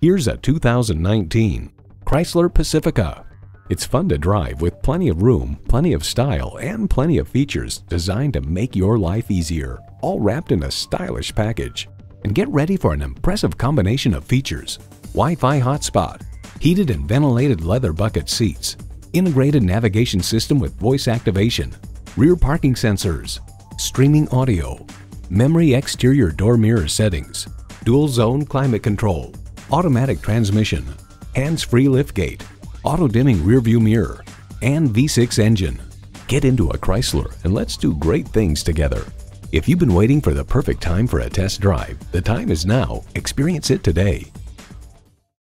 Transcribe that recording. Here's a 2019 Chrysler Pacifica. It's fun to drive with plenty of room, plenty of style, and plenty of features designed to make your life easier, all wrapped in a stylish package. And get ready for an impressive combination of features: Wi-Fi hotspot, heated and ventilated leather bucket seats, integrated navigation system with voice activation, rear parking sensors, streaming audio, memory exterior door mirror settings, dual zone climate control, automatic transmission, hands-free liftgate, auto-dimming rearview mirror, and V6 engine. Get into a Chrysler and let's do great things together. If you've been waiting for the perfect time for a test drive, the time is now. Experience it today.